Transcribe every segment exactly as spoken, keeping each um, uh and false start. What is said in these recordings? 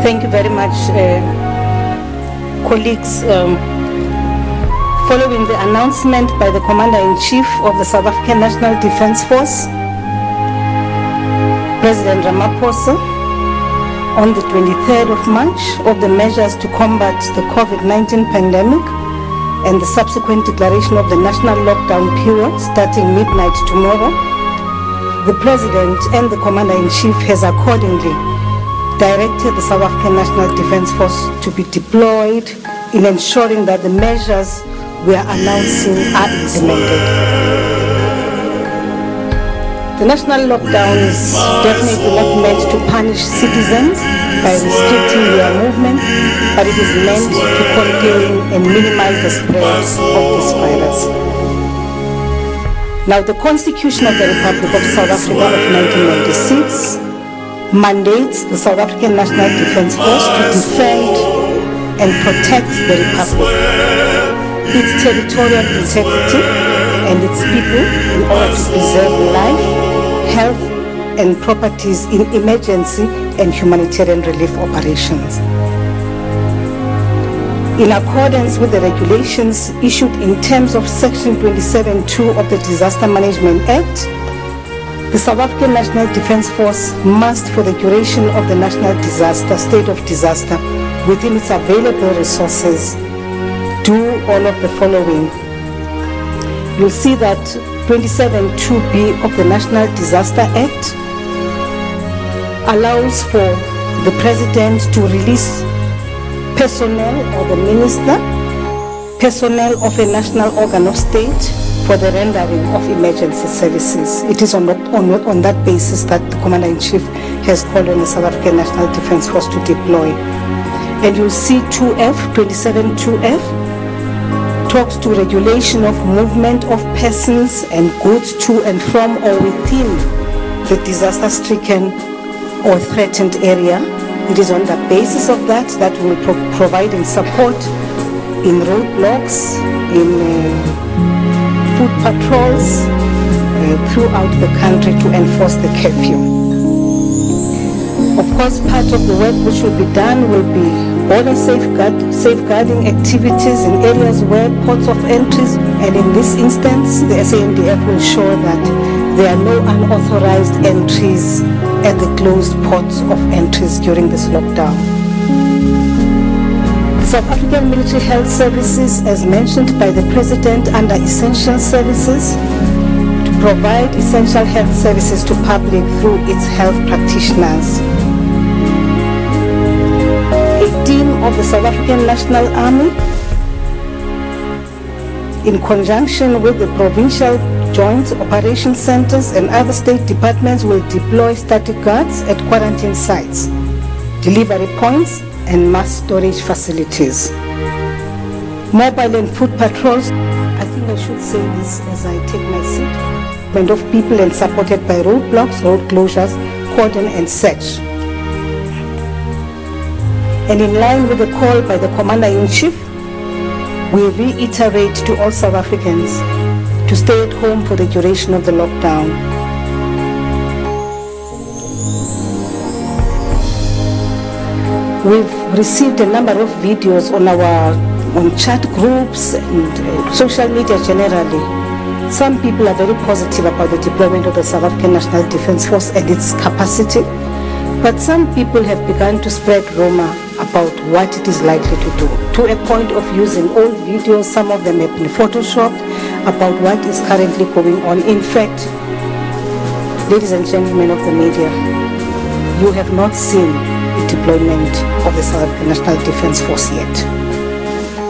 Thank you very much, uh, colleagues. Um, following the announcement by the Commander-in-Chief of the South African National Defence Force, President Ramaphosa, on the twenty-third of March, of the measures to combat the COVID nineteen pandemic and the subsequent declaration of the national lockdown period starting midnight tomorrow, the President and the Commander-in-Chief has accordingly directed the South African National Defence Force to be deployed in ensuring that the measures we are announcing are implemented. The national lockdown is definitely not meant to punish citizens by restricting their movement, but it is meant to contain and minimize the spread of this virus. Now, the Constitution of the Republic of South Africa of nineteen ninety-six mandates the South African National Defence Force to defend and protect the Republic, its territorial integrity and its people, in order to preserve life, health and properties in emergency and humanitarian relief operations. In accordance with the regulations issued in terms of Section twenty-seven point two of the Disaster Management Act, the South African National Defence Force must, for the duration of the national disaster, state of disaster, within its available resources, do all of the following. You'll see that twenty-seven point two B of the National Disaster Act allows for the President to release personnel or the Minister, personnel of a national organ of state, for the rendering of emergency services. It is on that, on, on that basis that the Commander-in-Chief has called on the South African National Defence Force to deploy. And you'll see two F, twenty-seven point two F, talks to regulation of movement of persons and goods to and from or within the disaster-stricken or threatened area. It is on the basis of that that we will pro provide and support in roadblocks, in Uh, food patrols uh, throughout the country to enforce the curfew. Of course, part of the work which will be done will be border safeguard, safeguarding activities in areas where ports of entries, and in this instance, the S A N D F will ensure that there are no unauthorized entries at the closed ports of entries during this lockdown. South African Military Health Services, as mentioned by the President, under essential services, to provide essential health services to public through its health practitioners. A team of the South African National Army, in conjunction with the provincial joint operation centers and other state departments, will deploy static guards at quarantine sites, delivery points, and mass storage facilities. Mobile and food patrols, I think I should say this as I take my seat, movement of people and supported by roadblocks, road closures, cordon and search. And in line with the call by the Commander-in-Chief, we reiterate to all South Africans to stay at home for the duration of the lockdown. We've received a number of videos on our on chat groups and social media generally. Some people are very positive about the deployment of the South African National Defence Force and its capacity, but some people have begun to spread rumour about what it is likely to do, to a point of using old videos, some of them have been photoshopped, about what is currently going on. In fact, ladies and gentlemen of the media, you have not seen deployment of the South African National Defence Force yet.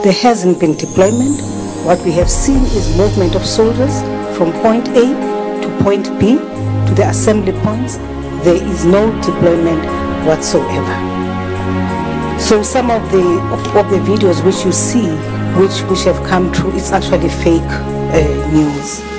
There hasn't been deployment. What we have seen is movement of soldiers from point A to point B to the assembly points. There is no deployment whatsoever. So some of the of, of the videos which you see, which which have come true, it's actually fake uh, news.